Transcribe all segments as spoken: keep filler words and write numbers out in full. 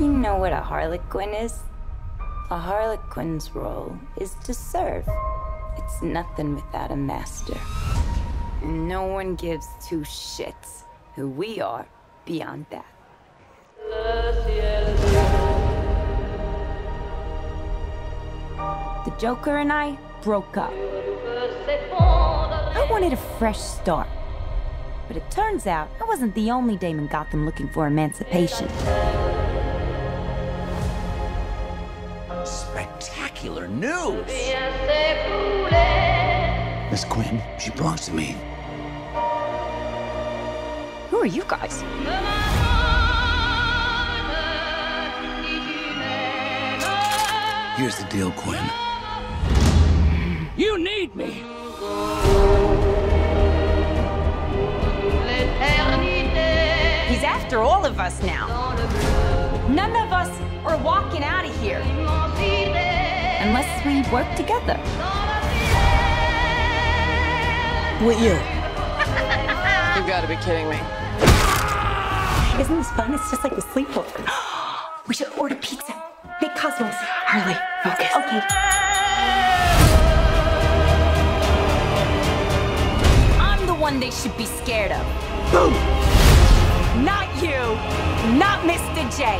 You know what a Harlequin is? A Harlequin's role is to serve. It's nothing without a master. And no one gives two shits who we are beyond that. The Joker and I broke up. I wanted a fresh start. But it turns out I wasn't the only dame in Gotham looking for emancipation. Spectacular news! Miss Quinn, she belongs to me. Who are you guys? Here's the deal, Quinn. You need me! He's after all of us now. None of us are walking out of here. Unless we work together. With you. You've got to be kidding me. Isn't this fun? It's just like a sleepover. We should order pizza. Big Cosmos. Harley, focus. Okay. I'm the one they should be scared of. Boom! Not you. Not Mister J.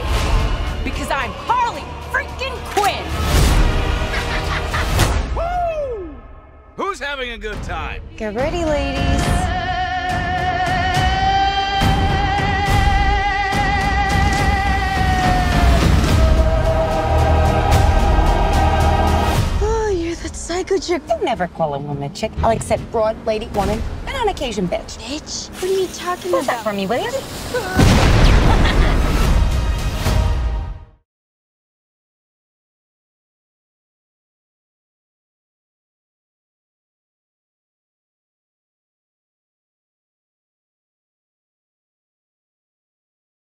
Because I'm Harley freaking Quinn. Woo! Who's having a good time? Get ready, ladies. Psycho chick. You never call a woman a chick. I'll accept broad, lady, woman, and on occasion, bitch. Bitch? What are you talking about? What's that for me, will you?